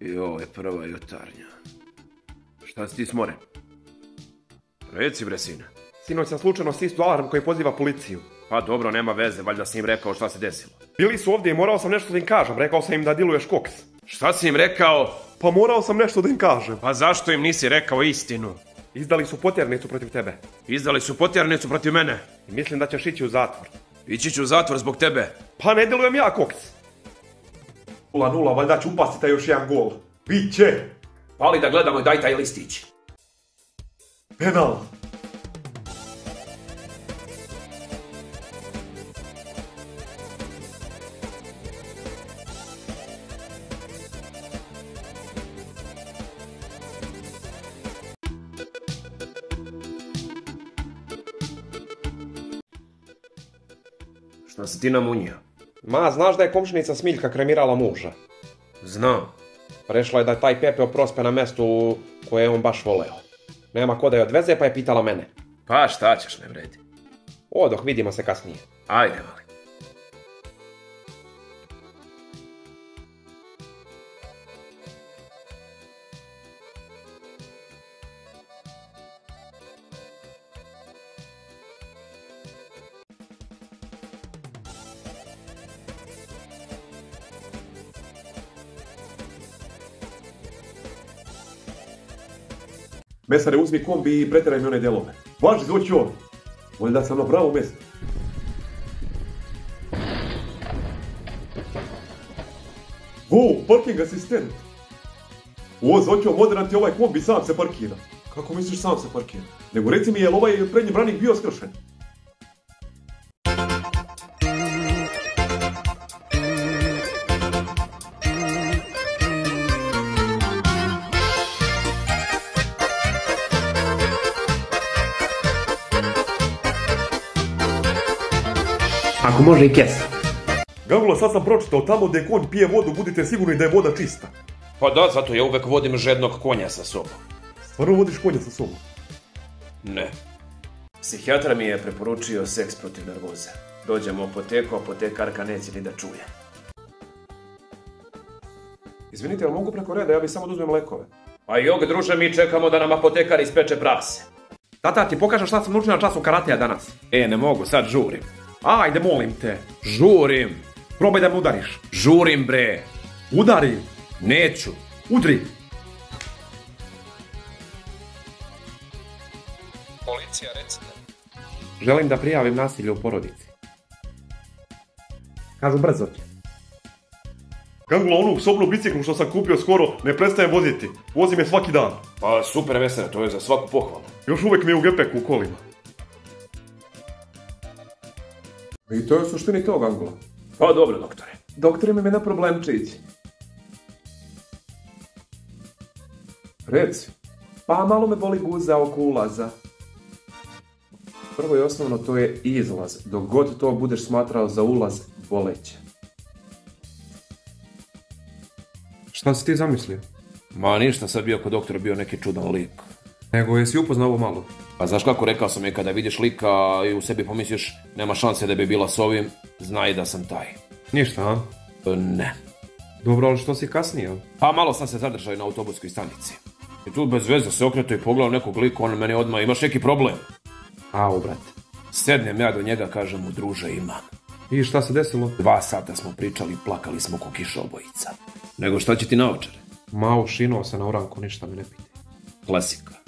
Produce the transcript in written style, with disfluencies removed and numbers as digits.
I ovo je prva jutarnja. Šta si ti smoren? Reci bre, sine. Sinoć sam slučajno stisnuo alarm koji poziva policiju. Pa dobro, nema veze, valjda si im rekao šta se desilo. Bili su ovdje i morao sam nešto da im kažem, rekao sam im da diluješ koks. Šta si im rekao? Pa morao sam nešto da im kažem. Pa zašto im nisi rekao istinu? Izdali su potjernicu protiv tebe. Izdali su potjernicu protiv mene. I mislim da ćeš ići u zatvor. Ići ću u zatvor zbog tebe. Pa ne dilujem ja koks. 0-0, valjda ću upasti taj još jedan gol. Biće! Pali da gledamo i daj taj listić. Penal! Šta si ti namunija? Ma, znaš da je komšinica Smiljka kremirala muža? Znam. Rešila je da taj Pepe oprospe na mestu koje je on baš voleo. Nema ko da je odveze, pa je pitala mene. Pa šta ćeš, ne vredi. Odoh, vidimo se kasnije. Ajde, mali. Mesare, uzmi kombi i preteraj mi one delove. Važi, doći on. Voljda sam na pravo mesto. Wow, parking asistent. O, Zoćo, modern ti ovaj kombi, sam se parkira. Kako misliš sam se parkira? Nego reci mi, je li ovaj prednji branik bio skršen? Ako može i kesa. Gavula, sad sam pročitao, tamo gdje konj pije vodu, budite sigurni da je voda čista. Pa da, zato ja uvek vodim žednog konja sa sobom. Stvarno vodiš konja sa sobom? Ne. Psihijatra mi je preporučio seks protiv nervoze. Dođemo u apoteku, apotekarka neće ni da čuje. Izvinite, ali mogu preko reda, ja bih samo da uzmem lekove. A jog, druže, mi čekamo da nam apotekar ispeče prase. Tata, ti pokažem šta sam naučio na času karateja danas. E, ne mogu, sad žurim. Ajde, molim te. Žurim. Probaj da me udariš. Žurim, bre. Udari. Neću. Udri. Policija, recite. Želim da prijavim nasilje u porodici. Kažu, brzo će. Gangula, onu sobnu biciklu što sam kupio skoro ne prestajem voziti. Vozim je svaki dan. Pa super, Vesena, to je za svaku pohvalu. Još uvek mi je u gepeku u kolima. I to je u suštini to, Gangula. Pa dobro, doktore. Doktore, imam jedan problemčić. Reci. Pa malo me boli guza oko ulaza. Prvo i osnovno, to je izlaz. Dok god to budeš smatrao za ulaz, boleće. Šta si ti zamislio? Ma ništa, sad bi oko doktora bio neki čudan lik. Nego jesi upoznao ovo malo? Pa znaš kako, rekao sam je, kada vidiš lika i u sebi pomisliš nema šanse da bi bila s ovim, znaj da sam taj. Ništa, a? Ne. Dobro, ali što si kasnije? Pa malo sam se zadržao na autobuskoj stanici. I tu bez veze se okreto i pogledao nekog lika, on meni odmah, imaš neki problem? Au, brat. Sednem ja do njega, kažem mu, druže, imam. I šta se desilo? 2 sata smo pričali, plakali smo ko kiša obojica. Nego šta će ti naočare? Ma, ušinuo se na oranku, ništa mi ne piti. Klasika.